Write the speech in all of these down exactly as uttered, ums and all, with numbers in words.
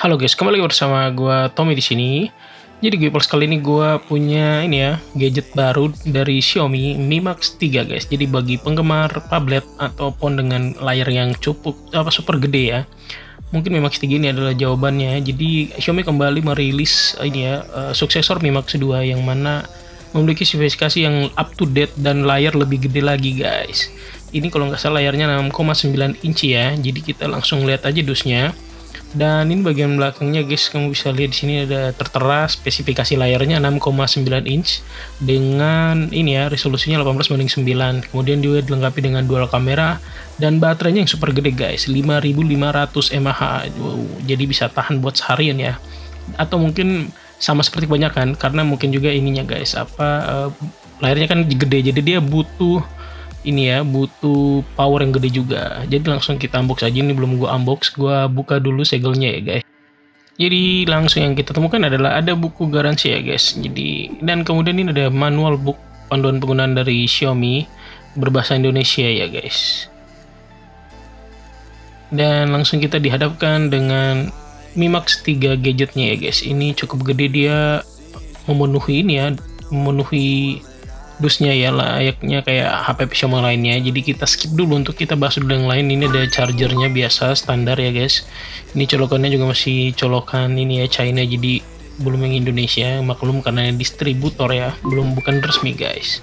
Halo guys, kembali lagi bersama gue Tommy di sini. Jadi GwiGwi kali ini gue punya ini ya gadget baru dari Xiaomi, Mi Max tiga guys. Jadi bagi penggemar tablet ataupun dengan layar yang cukup apa super gede ya, mungkin Mi Max tiga ini adalah jawabannya. Jadi Xiaomi kembali merilis ini ya uh, suksesor Mi Max dua yang mana memiliki spesifikasi yang up to date dan layar lebih gede lagi guys. Ini kalau nggak salah layarnya enam koma sembilan inci ya. Jadi kita langsung lihat aja dusnya. Dan ini bagian belakangnya guys, kamu bisa lihat di sini ada tertera spesifikasi layarnya enam koma sembilan inch dengan ini ya resolusinya delapan belas banding sembilan. Kemudian dia dilengkapi dengan dual kamera dan baterainya yang super gede guys, lima ribu lima ratus mAh. Wow, jadi bisa tahan buat seharian ya. Atau mungkin sama seperti kebanyakan karena mungkin juga ininya guys apa uh, layarnya kan gede jadi dia butuh ini ya, butuh power yang gede juga. Jadi langsung kita unbox aja. Ini belum gua unbox, gua buka dulu segelnya ya guys. Jadi langsung yang kita temukan adalah ada buku garansi ya guys. Jadi dan kemudian ini ada manual book panduan penggunaan dari Xiaomi berbahasa Indonesia ya guys. Dan langsung kita dihadapkan dengan Mi Max tiga gadgetnya ya guys. Ini cukup gede, dia memenuhi ini ya, memenuhi dusnya ya layaknya kayak H P Xiaomi lainnya. Jadi kita skip dulu untuk kita bahas dulu yang lain. Ini ada chargernya biasa standar ya guys. Ini colokannya juga masih colokan ini ya China, jadi belum yang Indonesia, maklum karena distributor ya, belum bukan resmi guys.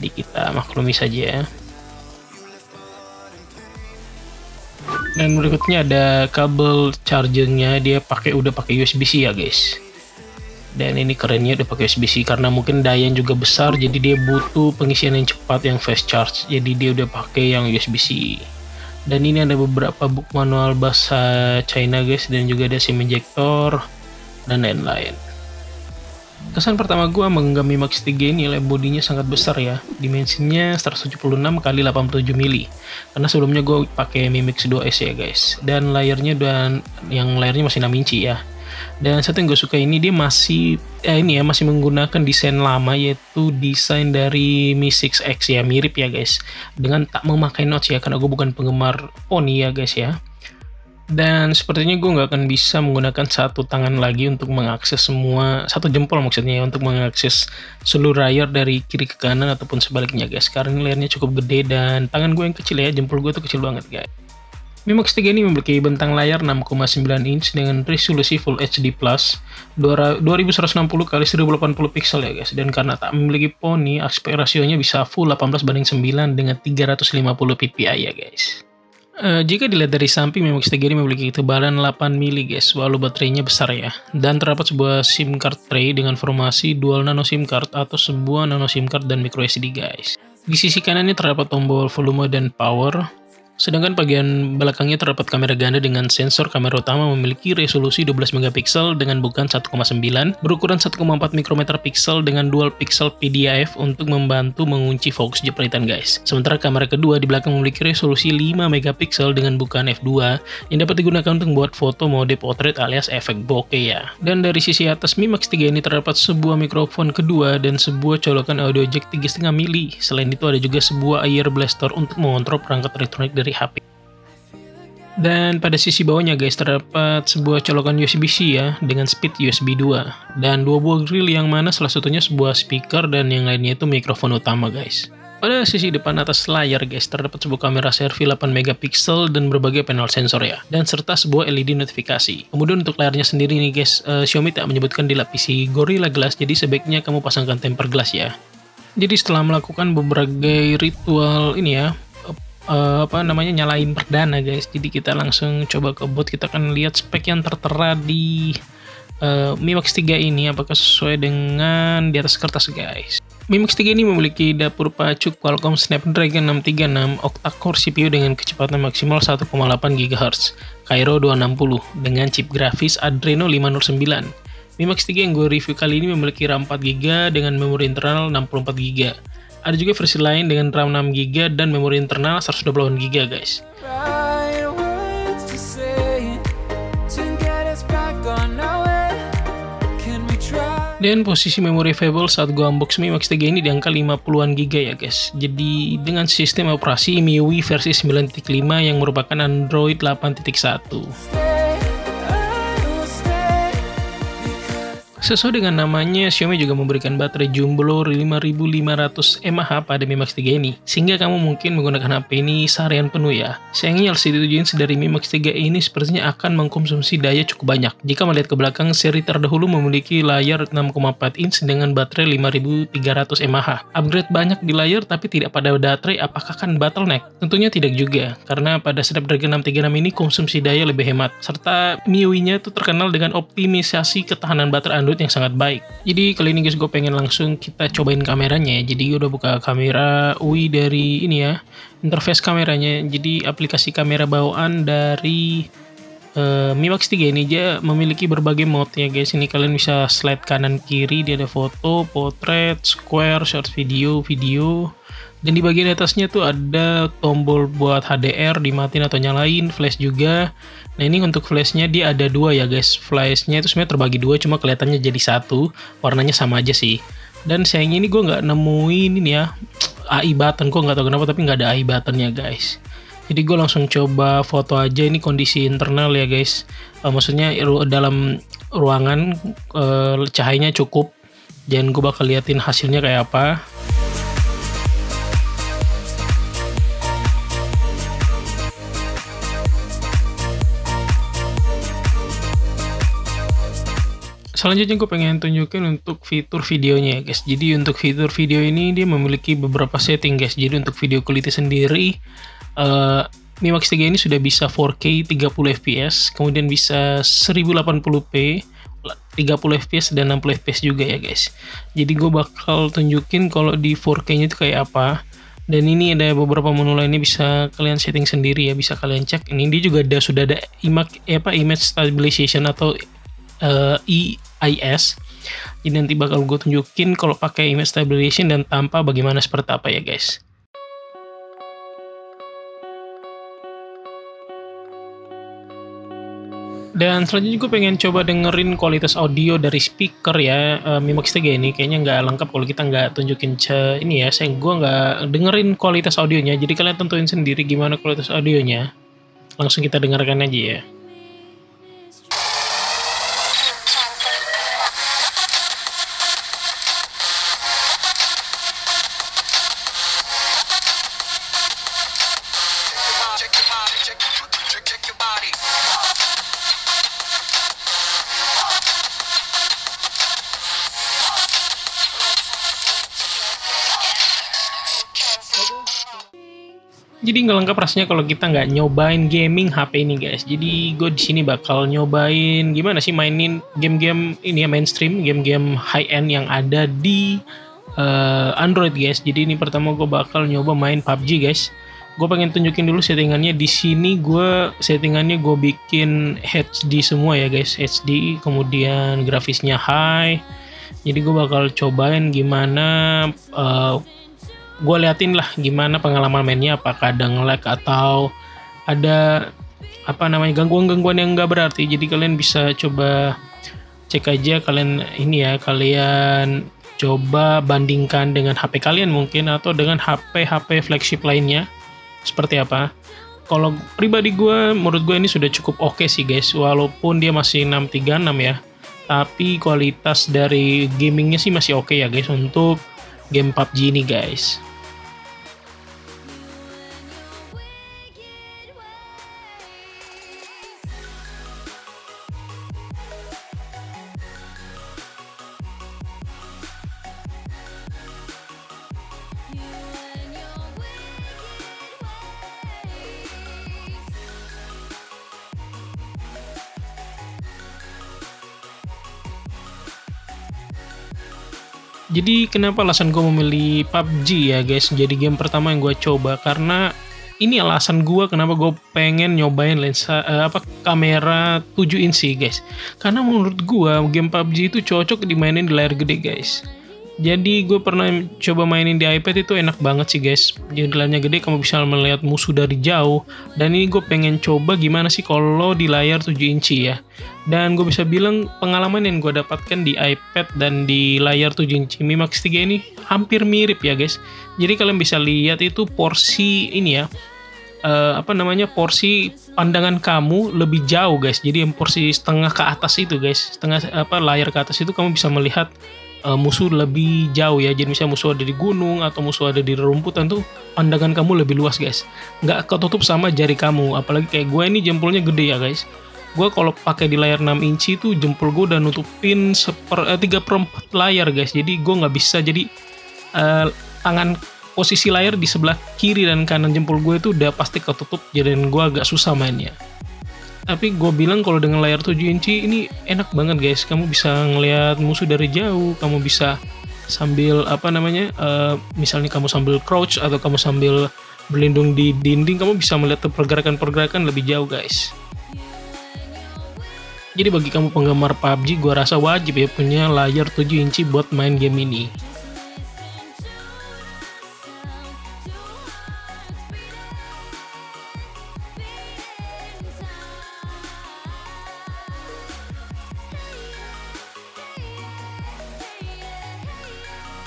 Jadi kita maklumi saja ya. Dan berikutnya ada kabel chargernya, dia pakai udah pakai U S B C ya guys. Dan ini kerennya udah pakai U S B C karena mungkin dayanya juga besar, jadi dia butuh pengisian yang cepat yang fast charge, jadi dia udah pakai yang U S B C. Dan ini ada beberapa buku manual bahasa China guys, dan juga ada SIM injector dan lain-lain. Kesan pertama gua menggenggam Mi Max tiga ini, nilai bodinya sangat besar ya, dimensinya seratus tujuh puluh enam kali delapan puluh tujuh milimeter, karena sebelumnya gua pakai Mi Mix dua s ya guys. Dan layarnya dan yang layarnya masih enam inci ya. Dan satu yang gue suka ini dia masih eh, ini ya masih menggunakan desain lama, yaitu desain dari Mi enam X ya, mirip ya guys, dengan tak memakai notch ya karena gue bukan penggemar poni ya guys ya. Dan sepertinya gue nggak akan bisa menggunakan satu tangan lagi untuk mengakses semua, satu jempol maksudnya ya, untuk mengakses seluruh layar dari kiri ke kanan ataupun sebaliknya guys, karena layarnya cukup gede dan tangan gue yang kecil ya, jempol gue tuh kecil banget guys. Mi Max tiga ini memiliki bentang layar enam koma sembilan inch dengan resolusi Full H D plus, dua ribu seratus enam puluh kali seribu delapan puluh piksel ya guys. Dan karena tak memiliki poni, aspek rasionya bisa full delapan belas banding sembilan dengan tiga ratus lima puluh p p i ya guys. Uh, jika dilihat dari samping, Mi Max tiga ini memiliki ketebalan delapan milimeter guys, walau baterainya besar ya. Dan terdapat sebuah SIM card tray dengan formasi dual nano SIM card atau sebuah nano SIM card dan micro S D guys. Di sisi kanannya terdapat tombol volume dan power. Sedangkan bagian belakangnya terdapat kamera ganda dengan sensor kamera utama memiliki resolusi dua belas megapiksel dengan bukaan satu koma sembilan, berukuran satu koma empat mikrometer piksel dengan dual pixel P D A F untuk membantu mengunci fokus jepretan guys. Sementara kamera kedua di belakang memiliki resolusi lima megapiksel dengan bukaan f dua yang dapat digunakan untuk membuat foto mode portrait alias efek bokeh ya. Dan dari sisi atas Mi Max tiga ini terdapat sebuah mikrofon kedua dan sebuah colokan audio jack tiga koma lima mili. Selain itu ada juga sebuah ear blaster untuk mengontrol perangkat elektronik dari H P. Dan pada sisi bawahnya guys terdapat sebuah colokan U S B C ya dengan speed U S B dua dan dua buah grill yang mana salah satunya sebuah speaker dan yang lainnya itu mikrofon utama guys. Pada sisi depan atas layar guys terdapat sebuah kamera selfie delapan megapiksel dan berbagai panel sensor ya, dan serta sebuah L E D notifikasi. Kemudian untuk layarnya sendiri nih guys, uh, Xiaomi tak menyebutkan dilapisi Gorilla Glass, jadi sebaiknya kamu pasangkan tempered glass ya. Jadi setelah melakukan beberapa ritual ini ya, Uh, apa namanya nyalain perdana guys, jadi kita langsung coba ke boot. Kita akan lihat spek yang tertera di uh, Mi Max tiga ini apakah sesuai dengan di atas kertas guys. Mi Max tiga ini memiliki dapur pacu Qualcomm Snapdragon enam tiga enam octa-core C P U dengan kecepatan maksimal satu koma delapan gigahertz, Kyro dua enam nol dengan chip grafis Adreno lima nol sembilan. Mi Max tiga yang gue review kali ini memiliki RAM empat giga dengan memori internal enam puluh empat giga. Ada juga versi lain dengan RAM enam giga dan memori internal seratus dua puluh delapan giga guys. Dan posisi memori available saat gua unbox Mi Max tiga ini di angka lima puluhan giga ya guys. Jadi dengan sistem operasi M I U I versi sembilan titik lima yang merupakan Android delapan titik satu. Sesuai dengan namanya, Xiaomi juga memberikan baterai jumbo lima ribu lima ratus mAh pada Mi Max tiga ini, sehingga kamu mungkin menggunakan H P ini seharian penuh ya. Sayangnya L C D tujuh inci dari Mi Max tiga ini sepertinya akan mengkonsumsi daya cukup banyak. Jika melihat ke belakang, seri terdahulu memiliki layar enam koma empat inci dengan baterai lima ribu tiga ratus mAh. Upgrade banyak di layar tapi tidak pada baterai, apakah kan bottleneck? Tentunya tidak juga, karena pada Snapdragon enam tiga enam ini konsumsi daya lebih hemat, serta M I U I-nya itu terkenal dengan optimisasi ketahanan baterai Android yang sangat baik. Jadi kali ini guys, gue pengen langsung kita cobain kameranya ya. Jadi gue udah buka kamera U I dari ini ya, interface kameranya. Jadi aplikasi kamera bawaan dari Uh, Mi Max tiga ini dia memiliki berbagai mode ya guys. Ini kalian bisa slide kanan kiri, dia ada foto, portrait, square, short video, video. Dan di bagian atasnya tuh ada tombol buat H D R, dimatiin atau nyalain, flash juga. Nah ini untuk flashnya dia ada dua ya guys. Flashnya itu sebenarnya terbagi dua, cuma kelihatannya jadi satu, warnanya sama aja sih. Dan sayangnya ini gue nggak nemuin ini ya A I button, gue nggak tahu kenapa tapi nggak ada A I buttonnya guys. Jadi gue langsung coba foto aja, ini kondisi internal ya guys. Uh, maksudnya ru dalam ruangan uh, cahayanya cukup. Dan gue bakal liatin hasilnya kayak apa. Selanjutnya gue pengen tunjukin untuk fitur videonya ya guys. Jadi untuk fitur video ini dia memiliki beberapa setting guys. Jadi untuk video quality sendiri, uh, Mi Max tiga ini sudah bisa empat K tiga puluh F P S, kemudian bisa seribu delapan puluh P tiga puluh F P S dan enam puluh F P S juga ya guys. Jadi gue bakal tunjukin kalau di empat K-nya itu kayak apa. Dan ini ada beberapa menu lainnya, bisa kalian setting sendiri ya, bisa kalian cek. Ini dia juga ada, sudah ada image, apa, image stabilization atau Uh, E I S. Jadi nanti bakal gue tunjukin kalau pakai image stabilization dan tanpa bagaimana seperti apa ya guys. Dan selanjutnya gue pengen coba dengerin kualitas audio dari speaker ya. uh, Mi Max tiga ini kayaknya nggak lengkap kalau kita nggak tunjukin ce ini ya. Saya gue nggak dengerin kualitas audionya, jadi kalian tentuin sendiri gimana kualitas audionya. Langsung kita dengarkan aja ya. Jadi nggak lengkap rasanya kalau kita nggak nyobain gaming H P ini guys. Jadi gue di sini bakal nyobain gimana sih mainin game-game ini ya, mainstream, game-game high end yang ada di uh, Android guys. Jadi ini pertama gue bakal nyoba main P U B G guys. Gue pengen tunjukin dulu settingannya. Di sini gue settingannya gue bikin H D semua ya guys, H D, kemudian grafisnya high. Jadi gue bakal cobain gimana. Uh, gue liatin lah gimana pengalaman mainnya, apakah ada nge-lag atau ada apa namanya gangguan-gangguan yang nggak berarti. Jadi kalian bisa coba cek aja, kalian ini ya, kalian coba bandingkan dengan H P kalian mungkin atau dengan H P H P flagship lainnya seperti apa. Kalau pribadi gue, menurut gue ini sudah cukup oke sih guys, walaupun dia masih enam tiga enam ya, tapi kualitas dari gamingnya sih masih oke ya guys untuk game P U B G ini guys. Jadi kenapa alasan gue memilih P U B G ya guys, jadi game pertama yang gue coba, karena ini alasan gue kenapa gue pengen nyobain lensa eh, apa kamera tujuh inci guys. Karena menurut gue game P U B G itu cocok dimainin di layar gede guys. Jadi gue pernah coba mainin di iPad, itu enak banget sih guys. Jadi layarnya gede, kamu bisa melihat musuh dari jauh. Dan ini gue pengen coba gimana sih kalau di layar tujuh inci ya. Dan gue bisa bilang pengalaman yang gue dapatkan di iPad dan di layar tujuh inci Mi Max tiga ini hampir mirip ya guys. Jadi kalian bisa lihat itu porsi ini ya, uh, apa namanya porsi pandangan kamu lebih jauh, guys. Jadi yang porsi setengah ke atas itu, guys, setengah apa layar ke atas itu kamu bisa melihat uh, musuh lebih jauh ya. Jadi misalnya musuh ada di gunung atau musuh ada di rerumputan tuh pandangan kamu lebih luas, guys. Nggak ketutup sama jari kamu. Apalagi kayak gue ini jempolnya gede ya, guys. Gue kalau pakai di layar enam inci itu jempol gue udah nutupin tiga perempat layar, guys. Jadi gue nggak bisa, jadi uh, tangan posisi layar di sebelah kiri dan kanan jempol gue itu udah pasti ketutup, jadiin gue agak susah mainnya. Tapi gue bilang kalau dengan layar tujuh inci ini enak banget, guys. Kamu bisa ngelihat musuh dari jauh, kamu bisa sambil apa namanya, uh, misalnya kamu sambil crouch atau kamu sambil berlindung di dinding, kamu bisa melihat pergerakan-pergerakan lebih jauh, guys. Jadi bagi kamu penggemar P U B G, gue rasa wajib ya punya layar tujuh inci buat main game ini.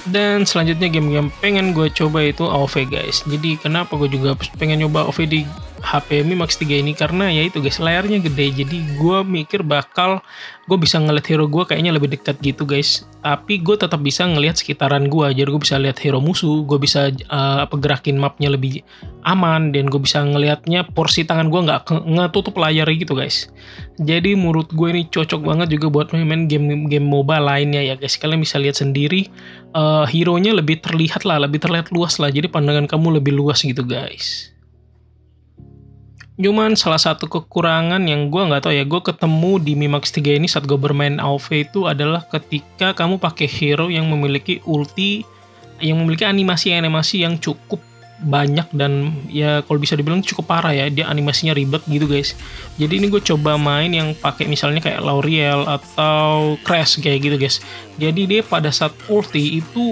Dan selanjutnya game-game pengen gue coba itu A O V, guys. Jadi kenapa gue juga pengen nyoba A O V di H P Mi Max tiga ini, karena ya itu, guys, layarnya gede. Jadi gue mikir bakal gue bisa ngeliat hero gue kayaknya lebih dekat gitu, guys. Tapi gue tetap bisa ngelihat sekitaran gue. Jadi gue bisa lihat hero musuh, gue bisa uh, apa gerakin mapnya lebih aman, dan gue bisa ngelihatnya porsi tangan gue nggak ngetutup layar gitu, guys. Jadi menurut gue ini cocok banget juga buat main game-game MOBA lainnya ya, guys. Kalian bisa lihat sendiri. Uh, hero-nya lebih terlihat lah, lebih terlihat luas lah. Jadi pandangan kamu lebih luas gitu, guys. Cuman salah satu kekurangan yang gue nggak tahu ya, gue ketemu di Mi Max tiga ini saat gue bermain A O V itu adalah ketika kamu pakai hero yang memiliki ulti, yang memiliki animasi-animasi yang cukup banyak dan ya kalau bisa dibilang cukup parah ya, dia animasinya ribet gitu, guys. Jadi ini gue coba main yang pakai misalnya kayak Lauriel atau Crash kayak gitu, guys. Jadi dia pada saat ulti itu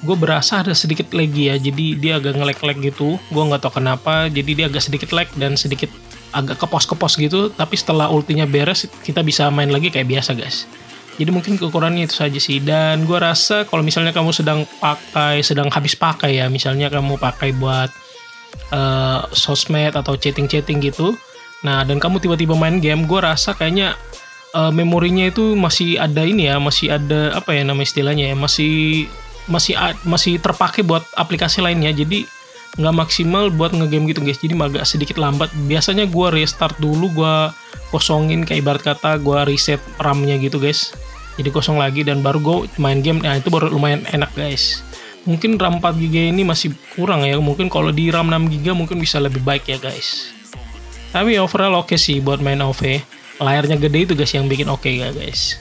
gue berasa ada sedikit lag ya, jadi dia agak ngelag-lag gitu. Gue nggak tahu kenapa, jadi dia agak sedikit lag dan sedikit agak kepos-kepos gitu. Tapi setelah ultinya beres kita bisa main lagi kayak biasa, guys. Jadi mungkin kekurangannya itu saja sih. Dan gue rasa kalau misalnya kamu sedang pakai, sedang habis pakai ya, misalnya kamu pakai buat uh, sosmed atau chatting-chatting gitu. Nah, dan kamu tiba-tiba main game, gue rasa kayaknya uh, memorinya itu masih ada ini ya, masih ada apa ya nama istilahnya ya, masih masih masih terpakai buat aplikasi lainnya. Jadi nggak maksimal buat ngegame gitu, guys. Jadi agak sedikit lambat. Biasanya gue restart dulu, gue kosongin kayak ibarat kata gue reset RAM-nya gitu, guys. Jadi kosong lagi dan baru gue main game. Nah, itu baru lumayan enak, guys. Mungkin RAM empat giga ini masih kurang ya. Mungkin kalau di RAM enam giga mungkin bisa lebih baik ya, guys. Tapi overall oke sih buat main A O V. Layarnya gede itu, guys, yang bikin oke ya, guys.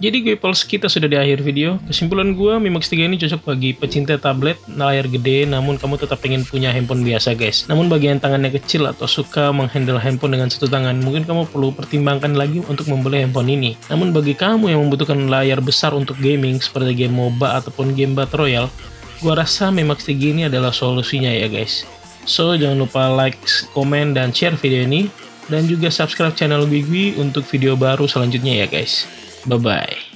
Jadi Gwipals, kita sudah di akhir video. Kesimpulan gue, Mi Max tiga ini cocok bagi pecinta tablet, layar gede, namun kamu tetap pengen punya handphone biasa, guys. Namun bagian tangannya kecil atau suka menghandle handphone dengan satu tangan, mungkin kamu perlu pertimbangkan lagi untuk membeli handphone ini. Namun bagi kamu yang membutuhkan layar besar untuk gaming, seperti game MOBA ataupun game Battle Royale, gue rasa Mi Max tiga ini adalah solusinya ya, guys. So, jangan lupa like, komen, dan share video ini. Dan juga subscribe channel GwiGwi untuk video baru selanjutnya ya, guys. Bye-bye.